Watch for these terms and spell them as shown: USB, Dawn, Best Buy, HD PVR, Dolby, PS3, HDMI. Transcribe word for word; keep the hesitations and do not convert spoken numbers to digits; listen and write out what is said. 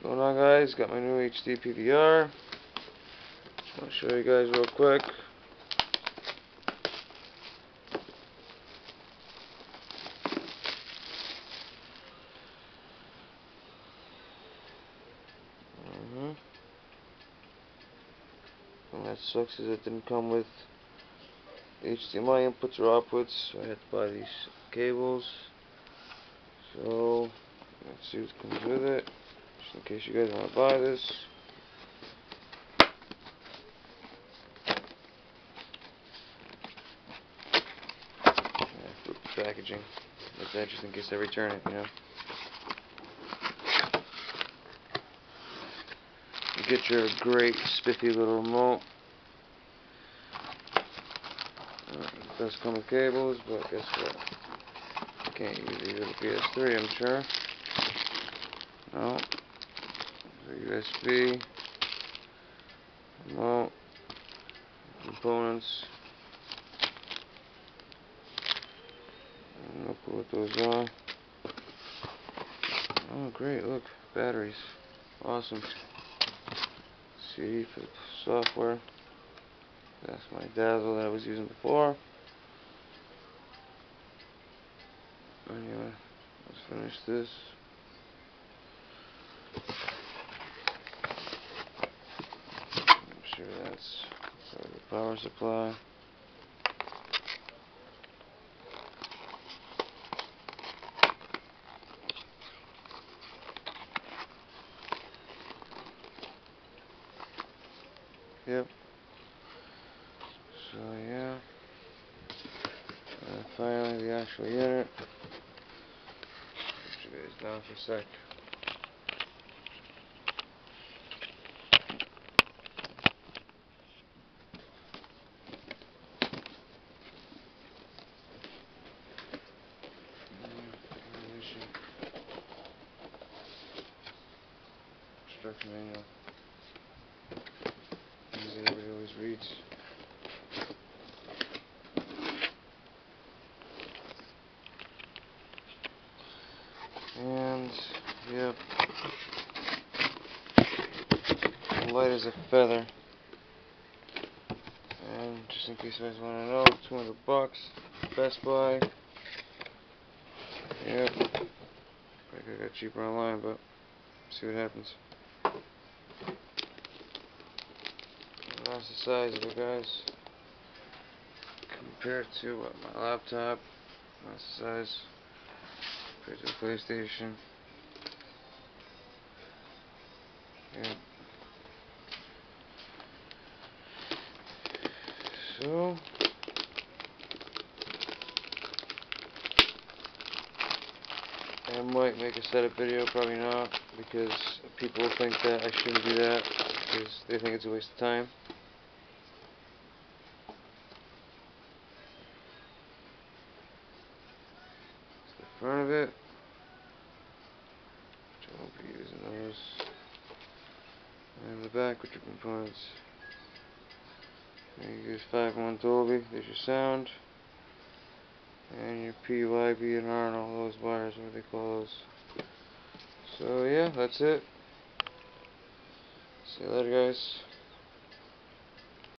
What's going on, guys? Got my new H D P V R. I'll show you guys real quick. Mm-hmm. And that sucks, is it didn't come with H D M I inputs or outputs. I had to buy these cables. So let's see what comes with it. Just in case you guys want to buy this. Yeah, packaging. Like that, just in case I return it, you know. You get your great spiffy little remote. Alright, it does come with cables, but guess what? You can't use it with the P S three, I'm sure. No. U S B, remote, components. No clue what those are. Oh, great! Look, batteries. Awesome. C D for software. That's my Dazzle that I was using before. Anyway, let's finish this. That's the power supply. Yep. So yeah. And finally, the actual unit. Put you guys down for a sec. Instruction manual. Things that everybody always reads. And yep, light as a feather. And just in case you guys want to know, two hundred bucks, Best Buy. Yep, I could get cheaper online, but see what happens. That's the size of it, guys, compared to what, my laptop. That's the size compared to the PlayStation. Yeah. So I might make a setup video, probably not, because people think that I shouldn't do that because they think it's a waste of time. Front of it, which I won't be using those, and the back with your components. There you use five one Dolby, there's your sound, and your P U I B and R and all those wires, what they call those. So yeah, that's it. See you later, guys.